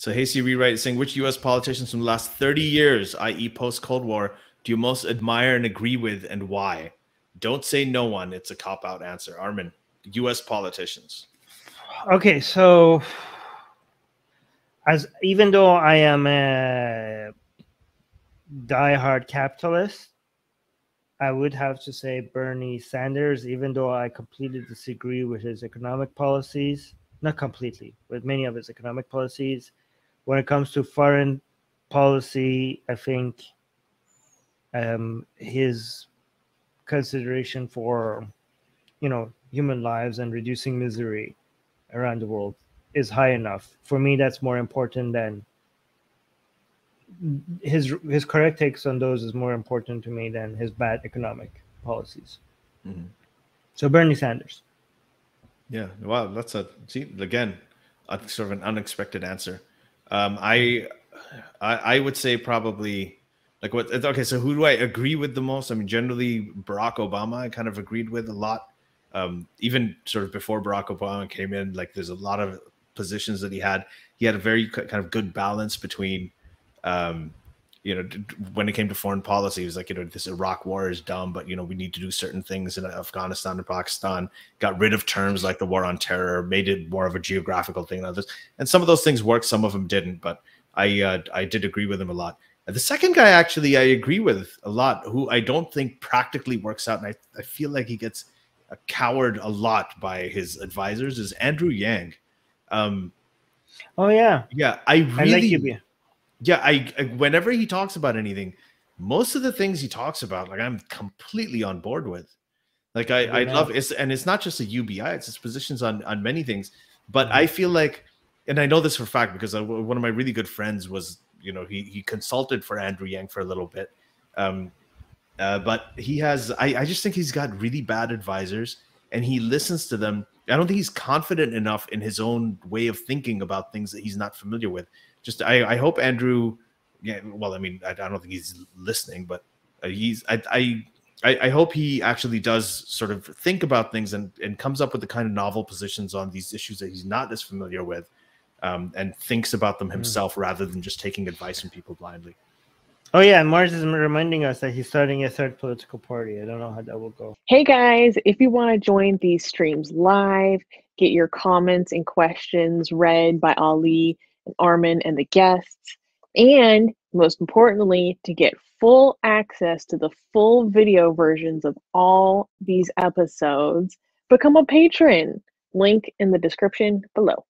So Hasty Rewrite is saying, which U.S. politicians from the last 30 years, i.e. post-Cold War, do you most admire and agree with, and why? Don't say no one. It's a cop-out answer. Armin, U.S. politicians. Okay, so as even though I am a diehard capitalist, I would have to say Bernie Sanders, even though I completely disagree with his economic policies. Not completely, with many of his economic policies. When it comes to foreign policy, I think his consideration for, you know, human lives and reducing misery around the world is high enough. For me, that's more important than his correct takes on those is more important to me than his bad economic policies. Mm-hmm. So Bernie Sanders. Yeah, wow, that's a sort of an unexpected answer. I would say probably like what? Okay, so who do I agree with the most? I mean, generally Barack Obama, I kind of agreed with a lot. Even sort of before Barack Obama came in, like there's a lot of positions that he had. He had a very kind of good balance between, you know, when it came to foreign policy, it was like, you know, this Iraq war is dumb, but, you know, we need to do certain things in Afghanistan and Pakistan, got rid of terms like the war on terror, made it more of a geographical thing than others. And some of those things worked, some of them didn't, but I did agree with him a lot. And the second guy, actually, I agree with a lot, who I don't think practically works out, and I feel like he gets cowered a lot by his advisors, is Andrew Yang. Oh, yeah. Yeah, I really... Yeah, I whenever he talks about anything, most of the things he talks about, like I'm completely on board with. Like I love it, and it's not just a UBI; it's his positions on many things. But I feel like, and I know this for a fact because one of my really good friends was, you know, he consulted for Andrew Yang for a little bit, but he has. I just think he's got really bad advisors, and he listens to them. I don't think he's confident enough in his own way of thinking about things that he's not familiar with. Just I hope Andrew, yeah, well, I mean, I don't think he's listening, but he's I hope he actually does sort of think about things and comes up with the kind of novel positions on these issues that he's not as familiar with, and thinks about them himself rather than just taking advice from people blindly. Oh, yeah. Mars is reminding us that he's starting a third political party. I don't know how that will go. Hey, guys, if you want to join these streams live, get your comments and questions read by Ali and Armin and the guests, and most importantly, to get full access to the full video versions of all these episodes, become a patron. Link in the description below.